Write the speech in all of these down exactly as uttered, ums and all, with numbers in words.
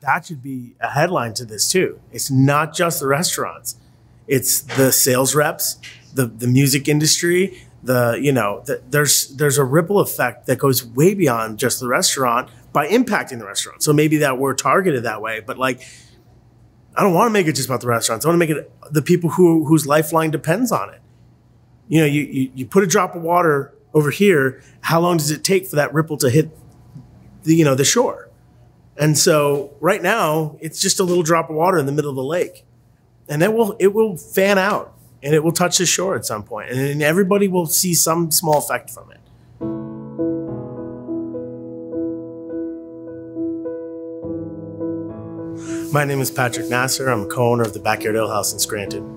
That should be a headline to this too. It's not just the restaurants. It's the sales reps, the, the music industry, the, you know, the, there's, there's a ripple effect that goes way beyond just the restaurant by impacting the restaurant. So maybe that we're targeted that way, but like, I don't want to make it just about the restaurants. I want to make it the people who, whose lifeline depends on it. You know, you, you, you put a drop of water over here. How long does it take for that ripple to hit the, you know, the shore? And so right now it's just a little drop of water in the middle of the lake, and that will, it will fan out and it will touch the shore at some point, and then everybody will see some small effect from it. My name is Patrick Nasser. I'm a co-owner of the Backyard Ale House in Scranton.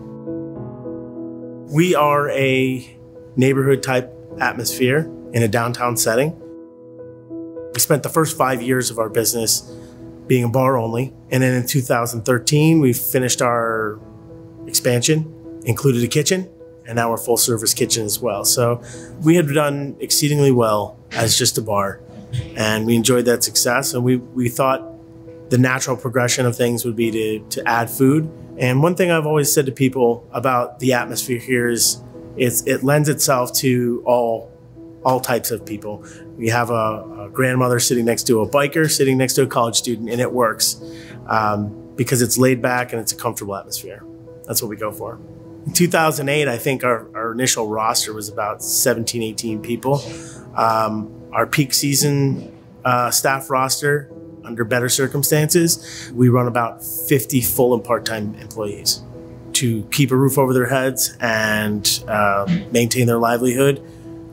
We are a neighborhood type atmosphere in a downtown setting. We spent the first five years of our business being a bar only. And then in two thousand thirteen, we finished our expansion, included a kitchen, and now we're full service kitchen as well. So we had done exceedingly well as just a bar, and we enjoyed that success. And we, we thought the natural progression of things would be to, to add food. And one thing I've always said to people about the atmosphere here is it's, it lends itself to all all types of people. We have a, a grandmother sitting next to a biker, sitting next to a college student, and it works um, because it's laid back and it's a comfortable atmosphere. That's what we go for. In two thousand eight, I think our, our initial roster was about seventeen, eighteen people. Um, our peak season uh, staff roster, under better circumstances, we run about fifty full and part-time employees to keep a roof over their heads and uh, maintain their livelihood.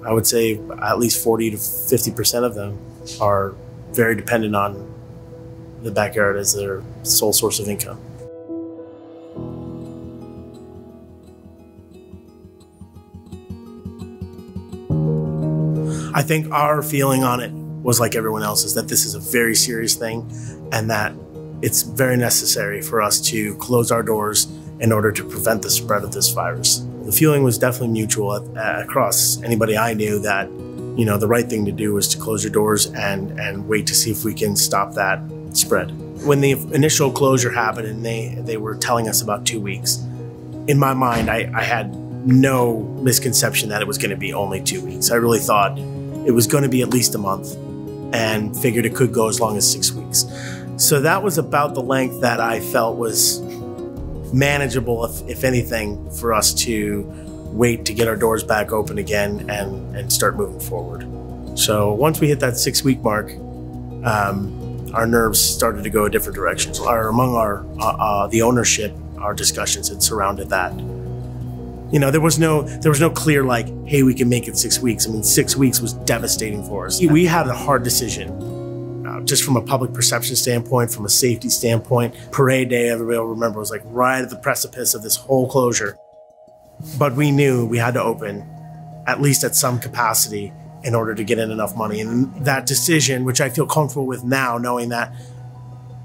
I would say at least forty to fifty percent of them are very dependent on the backyard as their sole source of income. I think our feeling on it was like everyone else's, that this is a very serious thing and that it's very necessary for us to close our doors in order to prevent the spread of this virus. The feeling was definitely mutual uh, across anybody I knew that, you know, the right thing to do was to close your doors and, and wait to see if we can stop that spread. When the initial closure happened and they, they were telling us about two weeks, in my mind, I, I had no misconception that it was gonna be only two weeks. I really thought it was gonna be at least a month and figured it could go as long as six weeks. So that was about the length that I felt was manageable, if, if anything, for us to wait to get our doors back open again and, and start moving forward. So once we hit that six week mark, um, our nerves started to go a different direction. So our, among our, uh, uh, the ownership, our discussions had surrounded that. You know, there was no, there was no clear like, hey, we can make it six weeks. I mean, six weeks was devastating for us. We had a hard decision. Just from a public perception standpoint, from a safety standpoint, parade day, everybody will remember, was like right at the precipice of this whole closure. But we knew we had to open, at least at some capacity, in order to get in enough money. And that decision, which I feel comfortable with now, knowing that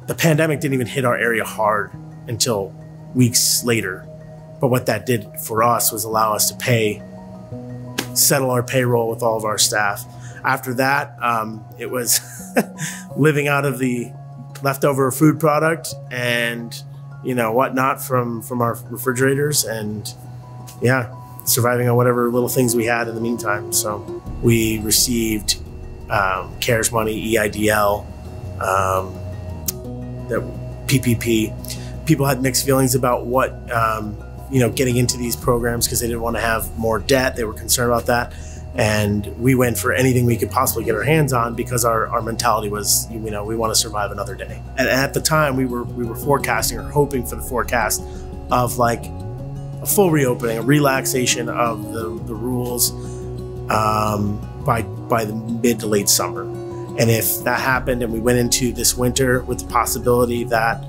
the pandemic didn't even hit our area hard until weeks later. But what that did for us was allow us to pay, settle our payroll with all of our staff. After that, um, it was living out of the leftover food product and, you know, whatnot from, from our refrigerators and, yeah, surviving on whatever little things we had in the meantime. So we received um, CARES money, E I D L, um, the P P P. People had mixed feelings about what, um, you know, getting into these programs because they didn't want to have more debt. They were concerned about that. And we went for anything we could possibly get our hands on because our, our mentality was, you know, we want to survive another day. And at the time we were, we were forecasting or hoping for the forecast of like a full reopening, a relaxation of the, the rules um, by, by the mid to late summer. And if that happened and we went into this winter with the possibility that,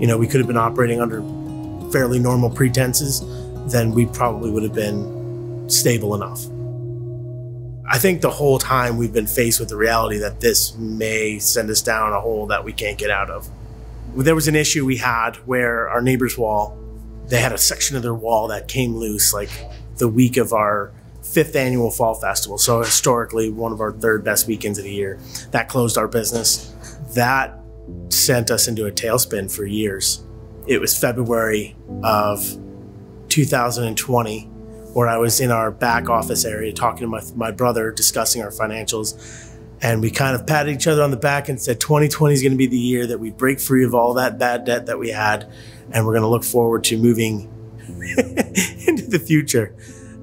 you know, we could have been operating under fairly normal pretenses, then we probably would have been stable enough. I think the whole time we've been faced with the reality that this may send us down a hole that we can't get out of. There was an issue we had where our neighbor's wall, they had a section of their wall that came loose like the week of our fifth annual fall festival. So historically, one of our third best weekends of the year. That closed our business. That sent us into a tailspin for years. It was February of two thousand twenty where I was in our back office area talking to my, my brother, discussing our financials. And we kind of patted each other on the back and said, twenty twenty is going to be the year that we break free of all that bad debt that we had. And we're going to look forward to moving into the future.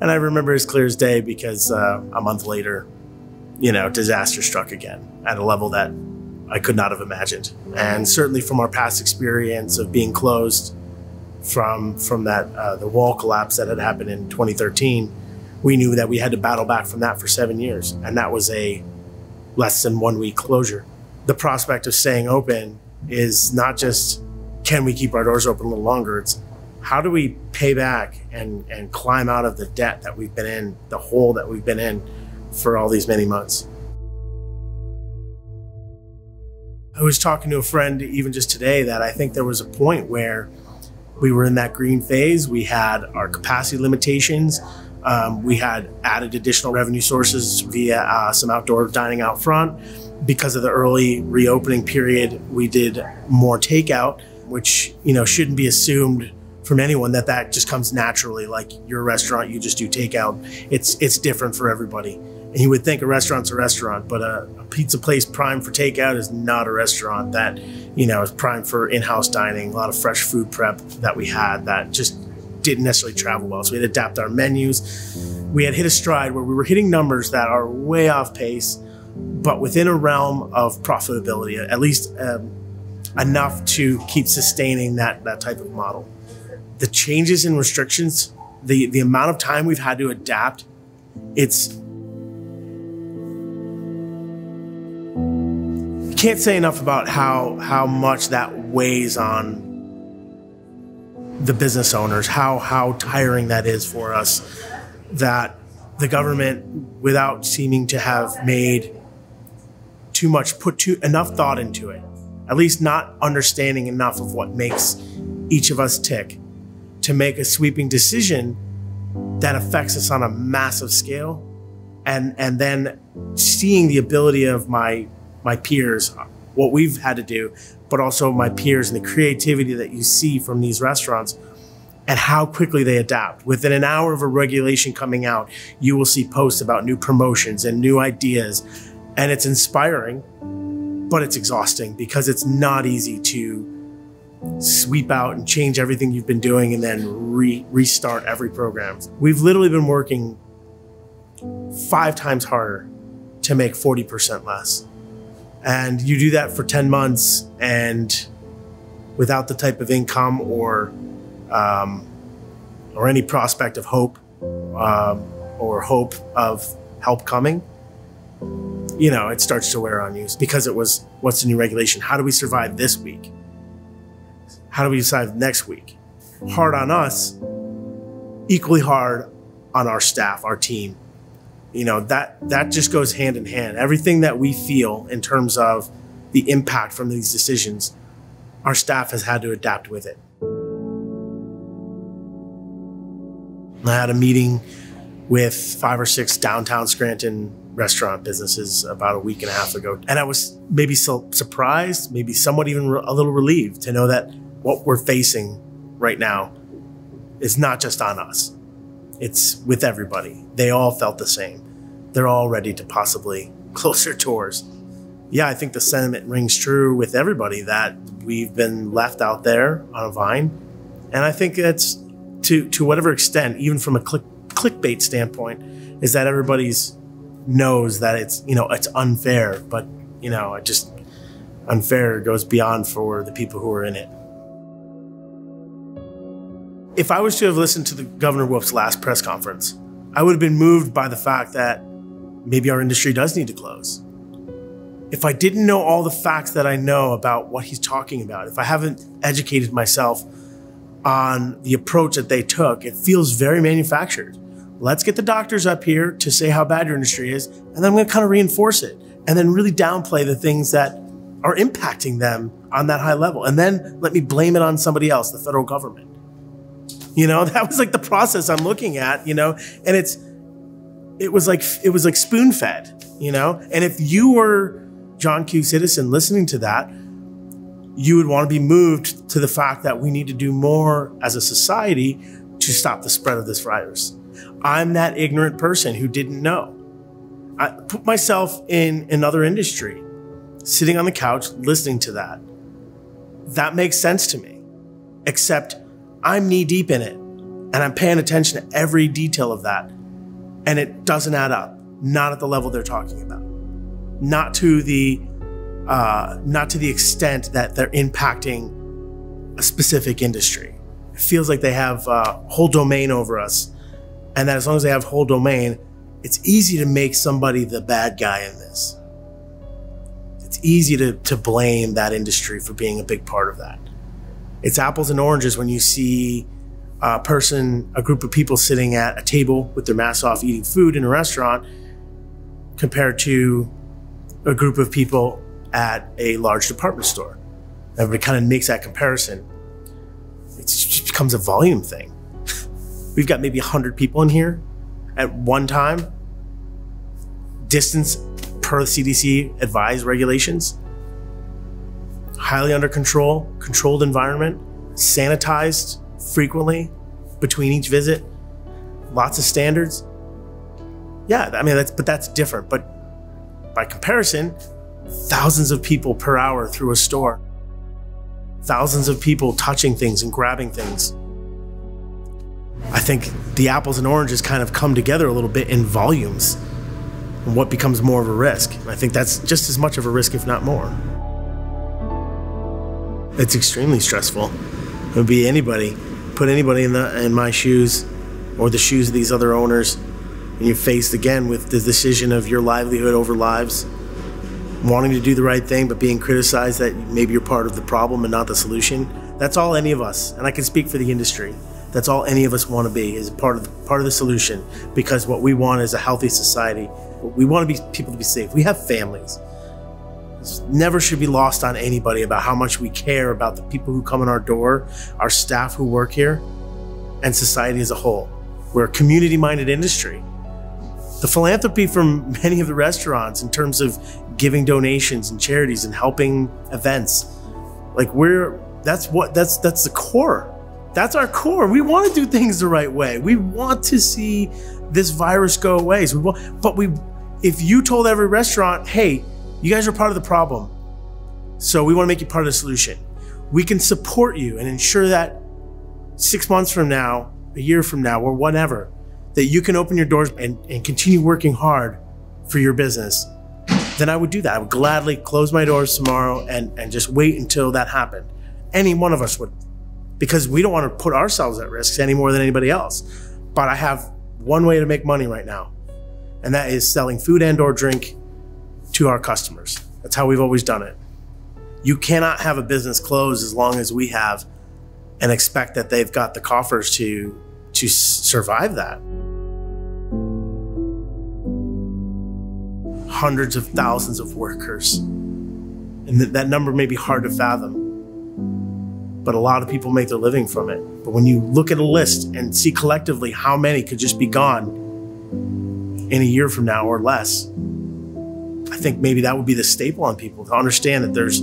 And I remember as clear as day because uh, a month later, you know, disaster struck again at a level that I could not have imagined. And certainly from our past experience of being closed from from that uh, the wall collapse that had happened in twenty thirteen, we knew that we had to battle back from that for seven years. And that was a less than one week closure. The prospect of staying open is not just, can we keep our doors open a little longer? It's how do we pay back and, and climb out of the debt that we've been in, the hole that we've been in for all these many months. I was talking to a friend even just today that I think there was a point where we were in that green phase. We had our capacity limitations. Um, we had added additional revenue sources via uh, some outdoor dining out front. Because of the early reopening period, we did more takeout, which, you know, shouldn't be assumed from anyone that that just comes naturally. Like your restaurant, you just do takeout. It's, it's different for everybody. And you would think a restaurant's a restaurant, but a, a pizza place primed for takeout is not a restaurant that, you know, is primed for in-house dining. A lot of fresh food prep that we had that just didn't necessarily travel well. So we had to adapt our menus. We had hit a stride where we were hitting numbers that are way off pace, but within a realm of profitability, at least um, enough to keep sustaining that, that type of model. The changes in restrictions, the, the amount of time we've had to adapt, it's, can't say enough about how how much that weighs on the business owners, how how tiring that is for us, that the government, without seeming to have made too much, put too enough thought into it, at least not understanding enough of what makes each of us tick to make a sweeping decision that affects us on a massive scale, and and then seeing the ability of my my peers, what we've had to do, but also my peers and the creativity that you see from these restaurants and how quickly they adapt. Within an hour of a regulation coming out, you will see posts about new promotions and new ideas. And it's inspiring, but it's exhausting because it's not easy to sweep out and change everything you've been doing and then re restart every program. We've literally been working five times harder to make forty percent less. And you do that for ten months and without the type of income or, um, or any prospect of hope um, or hope of help coming, you know, it starts to wear on you because it was, what's the new regulation? How do we survive this week? How do we survive next week? Hard on us, equally hard on our staff, our team. You know, that, that just goes hand in hand. Everything that we feel in terms of the impact from these decisions, our staff has had to adapt with it. I had a meeting with five or six downtown Scranton restaurant businesses about a week and a half ago. And I was maybe so surprised, maybe somewhat even a little relieved to know that what we're facing right now is not just on us. It's with everybody. They all felt the same. They're all ready to possibly close their doors. Yeah, I think the sentiment rings true with everybody that we've been left out there on a vine. And I think that's to, to whatever extent, even from a click, clickbait standpoint, is that everybody's knows that it's, you know, it's unfair, but you know, it just unfair goes beyond for the people who are in it. If I was to have listened to the Governor Wolf's last press conference, I would have been moved by the fact that maybe our industry does need to close. If I didn't know all the facts that I know about what he's talking about, if I haven't educated myself on the approach that they took, it feels very manufactured. Let's get the doctors up here to say how bad your industry is, and then I'm going to kind of reinforce it and then really downplay the things that are impacting them on that high level. And then let me blame it on somebody else, the federal government. You know, that was like the process I'm looking at, you know, and it's, it was like, it was like spoon fed, you know, and if you were John Q. Citizen listening to that, you would want to be moved to the fact that we need to do more as a society to stop the spread of this virus. I'm that ignorant person who didn't know. I put myself in another industry, sitting on the couch, listening to that. That makes sense to me, except I'm knee deep in it and I'm paying attention to every detail of that. And it doesn't add up, not at the level they're talking about, not to the, uh, not to the extent that they're impacting a specific industry. It feels like they have a whole domain over us, and that as long as they have whole domain, it's easy to make somebody the bad guy in this. It's easy to, to blame that industry for being a big part of that. It's apples and oranges when you see a person, a group of people sitting at a table with their masks off eating food in a restaurant compared to a group of people at a large department store. Everybody kind of makes that comparison. It just becomes a volume thing. We've got maybe one hundred people in here at one time. Distance per C D C advised regulations. Highly under control, controlled environment, sanitized frequently between each visit, lots of standards. Yeah, I mean, that's, but that's different. But by comparison, thousands of people per hour through a store. Thousands of people touching things and grabbing things. I think the apples and oranges kind of come together a little bit in volumes and what becomes more of a risk. And I think that's just as much of a risk, if not more. It's extremely stressful. It would be anybody, put anybody in, the, in my shoes or the shoes of these other owners, and you're faced again with the decision of your livelihood over lives, wanting to do the right thing, but being criticized that maybe you're part of the problem and not the solution. That's all any of us, and I can speak for the industry. That's all any of us want to be, is part of the, part of the solution, because what we want is a healthy society. We want to be people to be safe. We have families. It never should be lost on anybody about how much we care about the people who come in our door, our staff who work here, and society as a whole. We're a community-minded industry. The philanthropy from many of the restaurants in terms of giving donations and charities and helping events, like we're that's what that's that's the core. That's our core. We want to do things the right way. We want to see this virus go away. So we want, but we, if you told every restaurant, hey, you guys are part of the problem, so we want to make you part of the solution. We can support you and ensure that six months from now, a year from now, or whatever, that you can open your doors and, and continue working hard for your business, then I would do that. I would gladly close my doors tomorrow and, and just wait until that happened. Any one of us would. Because we don't want to put ourselves at risk any more than anybody else. But I have one way to make money right now, and that is selling food and or drink to our customers. That's how we've always done it. You cannot have a business close as long as we have and expect that they've got the coffers to, to survive that. Hundreds of thousands of workers. And th- that number may be hard to fathom, but a lot of people make their living from it. But when you look at a list and see collectively how many could just be gone in a year from now or less, I think maybe that would be the staple on people, to understand that there's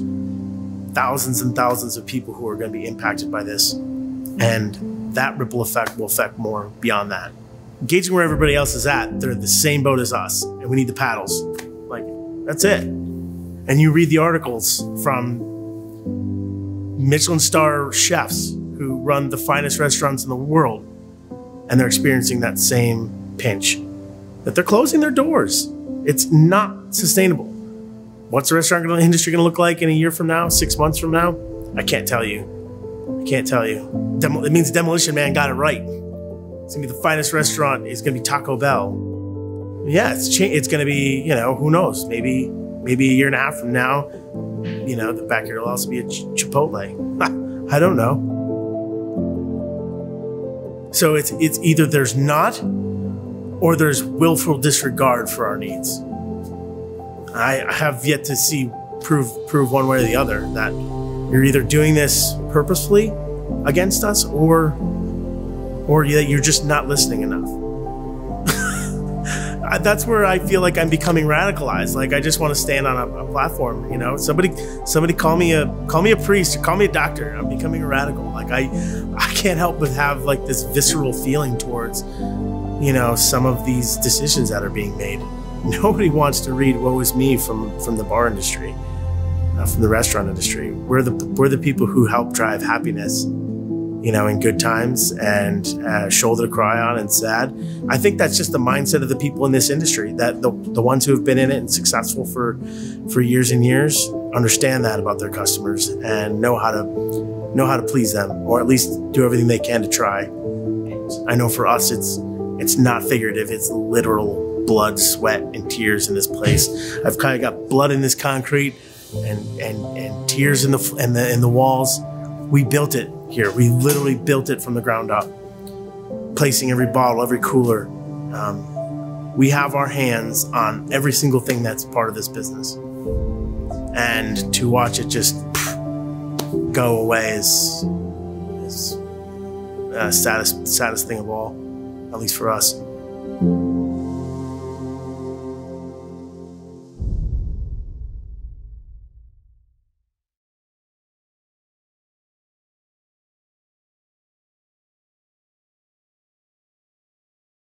thousands and thousands of people who are going to be impacted by this, and that ripple effect will affect more beyond that. Engaging where everybody else is at, they're the same boat as us, and we need the paddles. Like, that's it. And you read the articles from Michelin star chefs who run the finest restaurants in the world, and they're experiencing that same pinch, that they're closing their doors. It's not sustainable. What's the restaurant industry going to look like in a year from now, six months from now? I can't tell you. I can't tell you. Demo it means Demolition Man got it right. It's going to be the finest restaurant. It's going to be Taco Bell. Yeah, it's, it's going to be, you know, who knows? Maybe, maybe a year and a half from now, you know, the Backyard Ale House will be a ch Chipotle. I don't know. So it's, it's either there's not, or there's willful disregard for our needs. I, I have yet to see, prove, prove one way or the other, that you're either doing this purposefully against us, or, or that you're just not listening enough. I, that's where I feel like I'm becoming radicalized. Like I just want to stand on a, a platform, you know. Somebody, somebody call me a call me a priest, or call me a doctor. I'm becoming a radical. Like I, I can't help but have like this visceral feeling towards, you know, some of these decisions that are being made. Nobody wants to read "Woe is me" from from the bar industry, uh, from the restaurant industry. We're the we're the people who help drive happiness, you know, in good times and uh, shoulder to cry on and sad. I think that's just the mindset of the people in this industry, that the, the ones who have been in it and successful for, for years and years understand that about their customers and know how to, know how to please them, or at least do everything they can to try. I know for us, it's, it's not figurative, it's literal blood, sweat, and tears in this place. I've kind of got blood in this concrete and, and, and tears in the, in the, in the walls. We built it here. We literally built it from the ground up, placing every bottle, every cooler. Um, we have our hands on every single thing that's part of this business. And to watch it just pff, go away is, is the saddest, saddest thing of all, at least for us.